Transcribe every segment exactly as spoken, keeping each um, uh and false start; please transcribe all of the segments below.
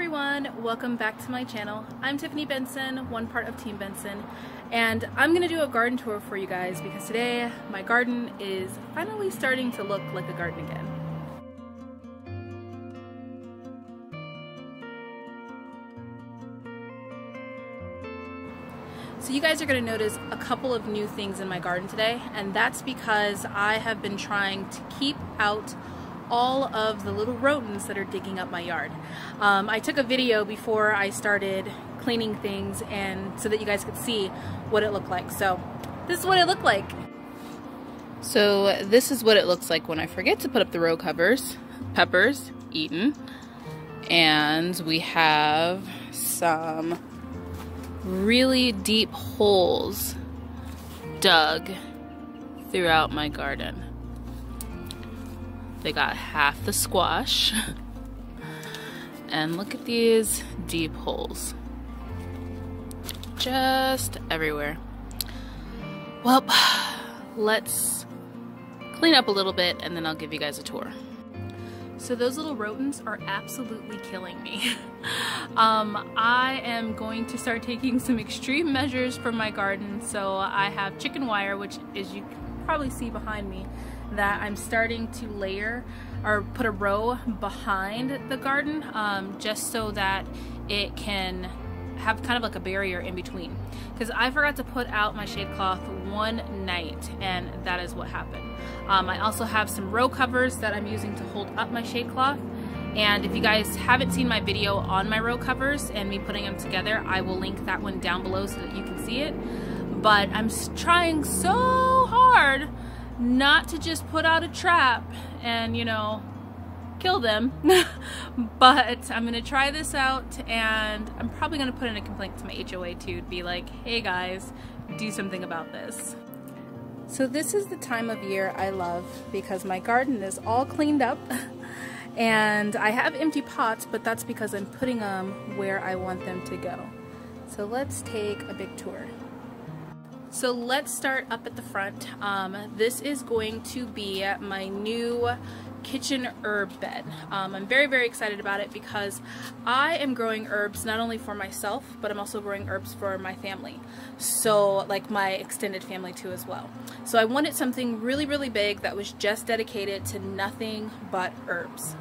everyone, welcome back to my channel. I'm Tiffany Benson, one part of Team Benson, and I'm gonna do a garden tour for you guys because today my garden is finally starting to look like a garden again. So you guys are going to notice a couple of new things in my garden today, and that's because I have been trying to keep out all of the little rodents that are digging up my yard. Um, I took a video before I started cleaning things and so that you guys could see what it looked like. So this is what it looked like. So this is what it looks like when I forget to put up the row covers. Peppers, eaten. And we have some really deep holes dug throughout my garden. They got half the squash. And look at these deep holes. Just everywhere. Well, let's clean up a little bit and then I'll give you guys a tour. So those little rodents are absolutely killing me. um, I am going to start taking some extreme measures for my garden. So I have chicken wire, which is you can probably see behind me, that I'm starting to layer or put a row behind the garden um, just so that it can have kind of like a barrier in between. Because I forgot to put out my shade cloth one night and that is what happened. Um, I also have some row covers that I'm using to hold up my shade cloth. And if you guys haven't seen my video on my row covers and me putting them together, I will link that one down below so that you can see it. But I'm trying so hard not to just put out a trap and, you know, kill them. But I'm gonna try this out, and I'm probably gonna put in a complaint to my H O A too, to be like, hey guys, do something about this. So this is the time of year I love because my garden is all cleaned up and I have empty pots, but that's because I'm putting them where I want them to go. So let's take a big tour. So let's start up at the front. Um, this is going to be my new kitchen herb bed. Um, I'm very, very excited about it because I am growing herbs not only for myself, but I'm also growing herbs for my family. So like my extended family too as well. So I wanted something really, really big that was just dedicated to nothing but herbs.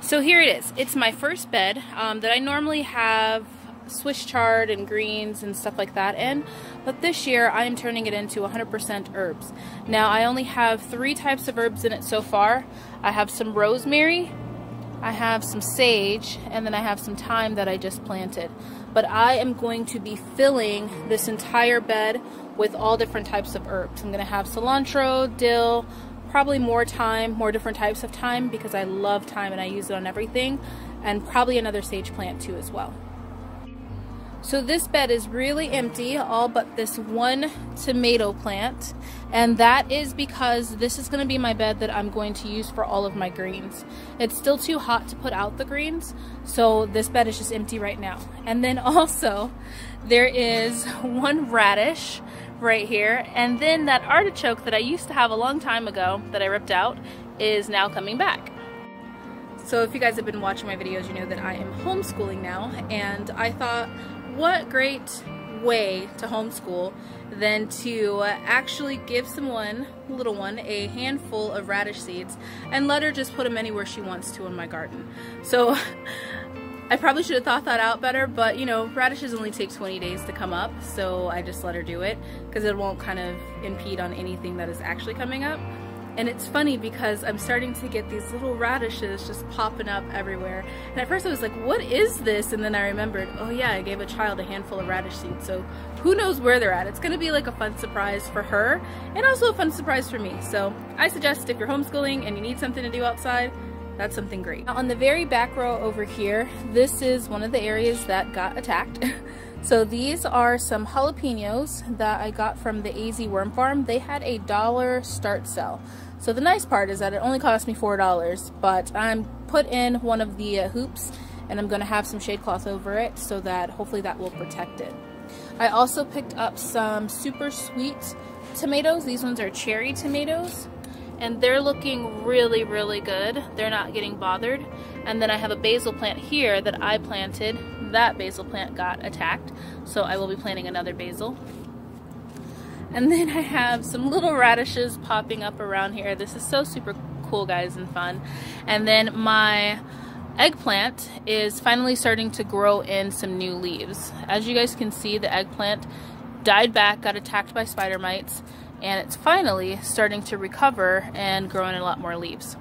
So here it is. It's my first bed um, that I normally have Swiss chard and greens and stuff like that in, but this year I am turning it into one hundred percent herbs. Now I only have three types of herbs in it so far. I have some rosemary, I have some sage, and then I have some thyme that I just planted. But I am going to be filling this entire bed with all different types of herbs. I'm going to have cilantro, dill, probably more thyme, more different types of thyme because I love thyme and I use it on everything, and probably another sage plant too as well. So this bed is really empty, all but this one tomato plant, and that is because this is going to be my bed that I'm going to use for all of my greens. It's still too hot to put out the greens, so this bed is just empty right now. And then also there is one radish right here, and then that artichoke that I used to have a long time ago that I ripped out is now coming back. So if you guys have been watching my videos, you know that I am homeschooling now, and I thought, what great way to homeschool than to actually give someone, little one, a handful of radish seeds and let her just put them anywhere she wants to in my garden. So I probably should have thought that out better, but you know, radishes only take twenty days to come up, so I just let her do it because it won't kind of impede on anything that is actually coming up. And it's funny because I'm starting to get these little radishes just popping up everywhere. And at first I was like, what is this? And then I remembered, oh yeah, I gave a child a handful of radish seeds. So who knows where they're at? It's going to be like a fun surprise for her and also a fun surprise for me. So I suggest if you're homeschooling and you need something to do outside, that's something great. Now on the very back row over here, this is one of the areas that got attacked. So these are some jalapenos that I got from the A Z Worm Farm. They had a dollar start sale. So the nice part is that it only cost me four dollars, but I'm put in one of the uh, hoops and I'm gonna have some shade cloth over it so that hopefully that will protect it. I also picked up some super sweet tomatoes. These ones are cherry tomatoes and they're looking really, really good. They're not getting bothered. And then I have a basil plant here that I planted. That basil plant got attacked, so I will be planting another basil. And then I have some little radishes popping up around here. This is so super cool, guys, and fun. And then my eggplant is finally starting to grow in some new leaves. As you guys can see, the eggplant died back, got attacked by spider mites, and it's finally starting to recover and grow in a lot more leaves.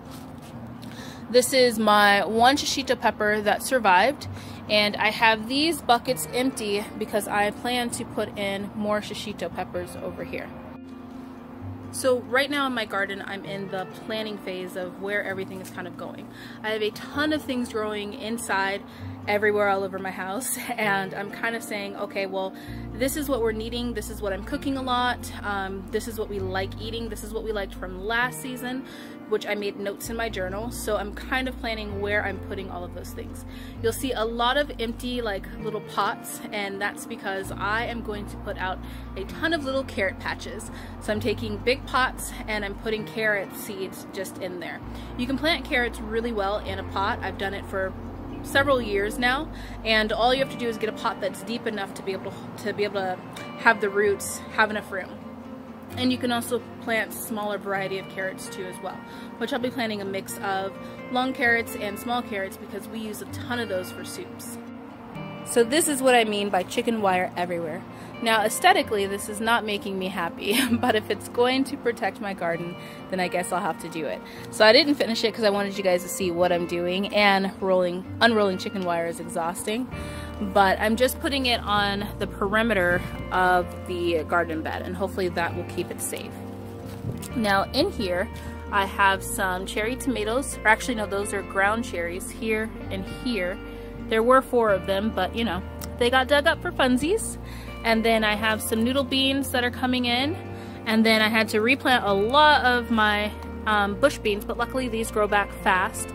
This is my one shishito pepper that survived, and I have these buckets empty because I plan to put in more shishito peppers over here. So right now in my garden, I'm in the planning phase of where everything is kind of going. I have a ton of things growing inside, everywhere, all over my house, and I'm kind of saying, okay, well, this is what we're needing, this is what I'm cooking a lot, um, this is what we like eating, this is what we liked from last season, which I made notes in my journal, so I'm kind of planning where I'm putting all of those things. You'll see a lot of empty, like, little pots, and that's because I am going to put out a ton of little carrot patches. So I'm taking big pots and I'm putting carrot seeds just in there. You can plant carrots really well in a pot. I've done it for several years now, and all you have to do is get a pot that's deep enough to be able to, to be able to have the roots have enough room. And you can also plant smaller variety of carrots too as well, which I'll be planting a mix of long carrots and small carrots because we use a ton of those for soups. So this is what I mean by chicken wire everywhere. Now aesthetically, this is not making me happy, but if it's going to protect my garden, then I guess I'll have to do it. So I didn't finish it because I wanted you guys to see what I'm doing, and rolling, unrolling chicken wire is exhausting. But I'm just putting it on the perimeter of the garden bed, and hopefully that will keep it safe. Now in here, I have some cherry tomatoes, or actually no, those are ground cherries here and here. There were four of them, but you know, they got dug up for funsies. And then I have some noodle beans that are coming in. And then I had to replant a lot of my um, bush beans, but luckily these grow back fast.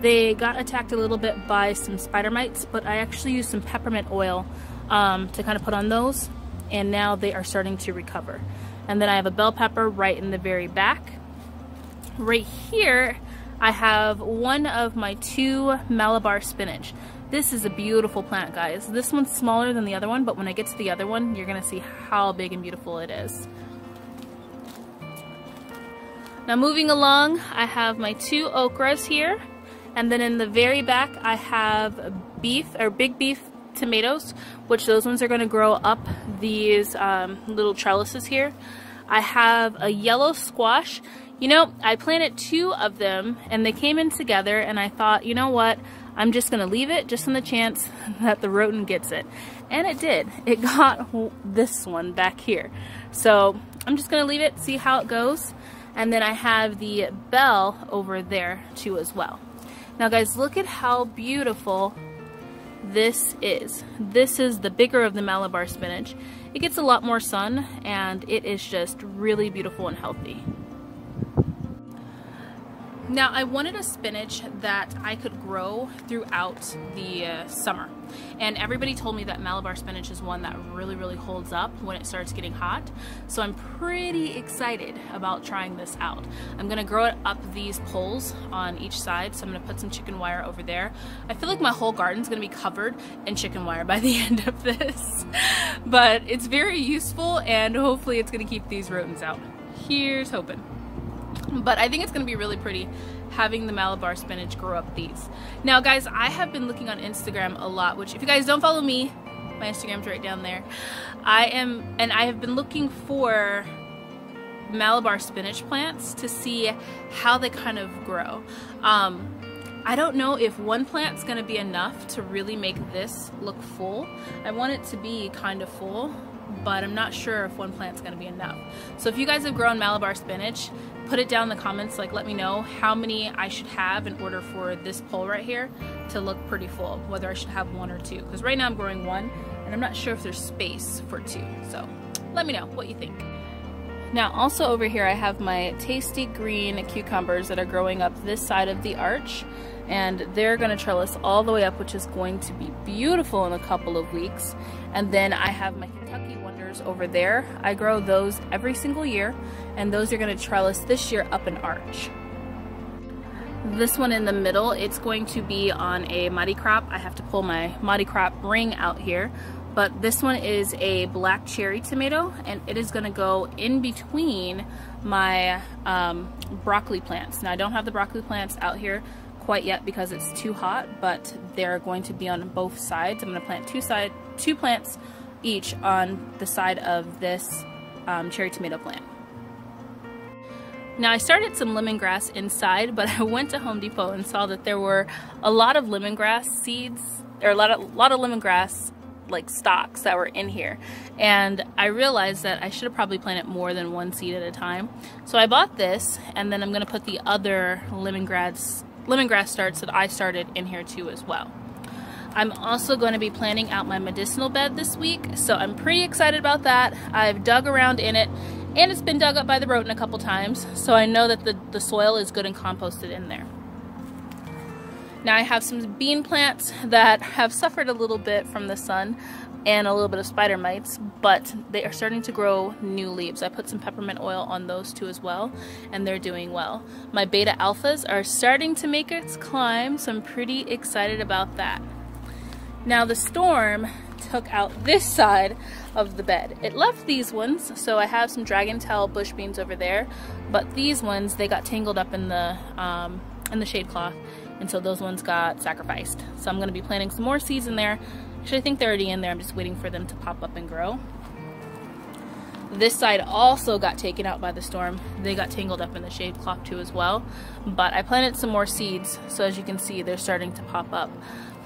They got attacked a little bit by some spider mites, but I actually used some peppermint oil um, to kind of put on those. And now they are starting to recover. And then I have a bell pepper right in the very back. Right here, I have one of my two Malabar spinach. This is a beautiful plant, guys. This one's smaller than the other one, but when I get to the other one, you're gonna see how big and beautiful it is. Now moving along, I have my two okras here, and then in the very back, I have beef, or big beef tomatoes, which those ones are gonna grow up these um, little trellises here. I have a yellow squash. You know, I planted two of them, and they came in together, and I thought, you know what? I'm just gonna leave it just on the chance that the rodent gets it. And it did. It got this one back here. So I'm just gonna leave it, see how it goes. And then I have the bell over there too as well. Now guys, look at how beautiful this is. This is the bigger of the Malabar spinach. It gets a lot more sun, and it is just really beautiful and healthy. Now I wanted a spinach that I could grow throughout the uh, summer, and everybody told me that Malabar spinach is one that really really holds up when it starts getting hot, so I'm pretty excited about trying this out. I'm gonna grow it up these poles on each side, so I'm gonna put some chicken wire over there. I feel like my whole garden's gonna be covered in chicken wire by the end of this, but it's very useful, and hopefully it's gonna keep these rodents out. Here's hoping. But I think it's going to be really pretty having the Malabar spinach grow up these. Now guys, I have been looking on Instagram a lot, which if you guys don't follow me, my Instagram's right down there. I am, and I have been looking for Malabar spinach plants to see how they kind of grow. Um, I don't know if one plant's going to be enough to really make this look full. I want it to be kind of full, but I'm not sure if one plant's going to be enough. So if you guys have grown Malabar spinach, put it down in the comments, like let me know how many I should have in order for this pole right here to look pretty full, whether I should have one or two, because right now I'm growing one and I'm not sure if there's space for two, so let me know what you think. Now also over here I have my tasty green cucumbers that are growing up this side of the arch, and they're going to trellis all the way up, which is going to be beautiful in a couple of weeks. And then I have my Kentucky Wonders over there. I grow those every single year, and those are going to trellis this year up an arch. This one in the middle, it's going to be on a Mighty Crop. I have to pull my Mighty Crop ring out here. But this one is a black cherry tomato, and it is going to go in between my um, broccoli plants. Now, I don't have the broccoli plants out here quite yet because it's too hot, but they're going to be on both sides. I'm going to plant two side, two plants each on the side of this um, cherry tomato plant. Now, I started some lemongrass inside, but I went to Home Depot and saw that there were a lot of lemongrass seeds, or a lot of, lot of lemongrass like stalks that were in here, and I realized that I should have probably planted more than one seed at a time. So I bought this, and then I'm going to put the other lemongrass lemongrass starts that I started in here too as well. I'm also going to be planting out my medicinal bed this week, so I'm pretty excited about that. I've dug around in it, and it's been dug up by the rodent a couple times, so I know that the, the soil is good and composted in there. Now I have some bean plants that have suffered a little bit from the sun and a little bit of spider mites, but they are starting to grow new leaves. I put some peppermint oil on those too as well, and they're doing well. My beta alphas are starting to make its climb, so I'm pretty excited about that. Now the storm took out this side of the bed. It left these ones, so I have some dragon tail bush beans over there, but these ones, they got tangled up in the, um, in the shade cloth. And so those ones got sacrificed. So I'm going to be planting some more seeds in there. Actually, I think they're already in there. I'm just waiting for them to pop up and grow. This side also got taken out by the storm. They got tangled up in the shade cloth too as well. But I planted some more seeds. So as you can see, they're starting to pop up.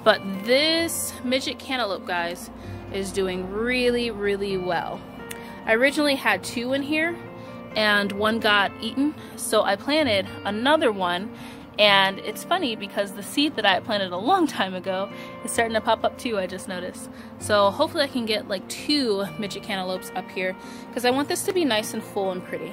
But this midget cantaloupe, guys, is doing really, really well. I originally had two in here, and one got eaten. So I planted another one. And it's funny because the seed that I planted a long time ago is starting to pop up too, I just noticed. So hopefully I can get like two midget cantaloupes up here because I want this to be nice and full and pretty.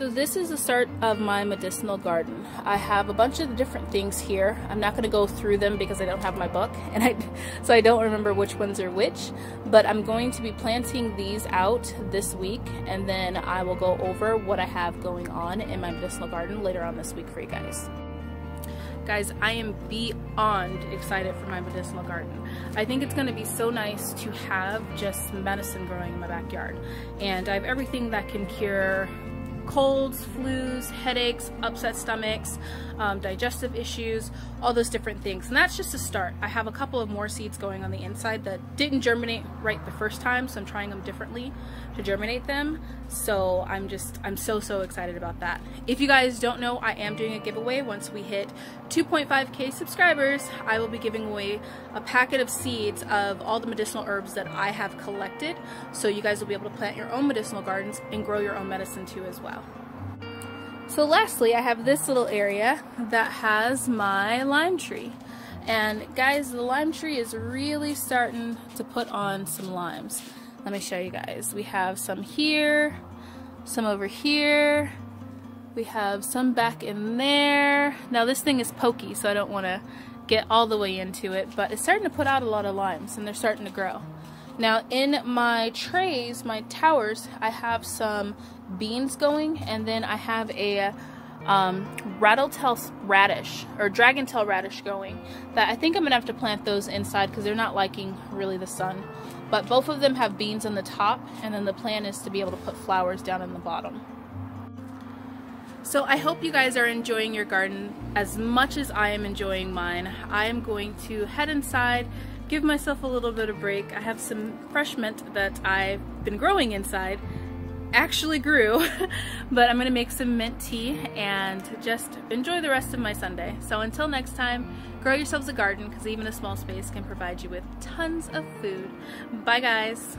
So this is the start of my medicinal garden. I have a bunch of different things here. I'm not going to go through them because I don't have my book, and I, so I don't remember which ones are which, but I'm going to be planting these out this week, and then I will go over what I have going on in my medicinal garden later on this week for you guys. Guys, I am beyond excited for my medicinal garden. I think it's going to be so nice to have just medicine growing in my backyard, and I have everything that can cure colds, flus, headaches, upset stomachs, um, digestive issues, all those different things. And that's just a start. I have a couple of more seeds going on the inside that didn't germinate right the first time, so I'm trying them differently to germinate them. So I'm just, I'm so, so excited about that. If you guys don't know, I am doing a giveaway. Once we hit two point five K subscribers, I will be giving away a packet of seeds of all the medicinal herbs that I have collected. So you guys will be able to plant your own medicinal gardens and grow your own medicine too as well. So lastly, I have this little area that has my lime tree. And guys, the lime tree is really starting to put on some limes. Let me show you guys. We have some here, some over here, we have some back in there. Now this thing is pokey, so I don't want to get all the way into it, but it's starting to put out a lot of limes, and they're starting to grow. Now in my trays, my towers, I have some beans going, and then I have a um, rattletail radish or dragon tail radish going that I think I'm gonna have to plant those inside because they're not liking really the sun. But both of them have beans on the top, and then the plan is to be able to put flowers down in the bottom. So I hope you guys are enjoying your garden as much as I am enjoying mine. I am going to head inside, give myself a little bit of break. I have some fresh mint that I've been growing inside, actually grew, but I'm gonna make some mint tea and just enjoy the rest of my Sunday. So until next time, grow yourselves a garden because even a small space can provide you with tons of food. Bye guys.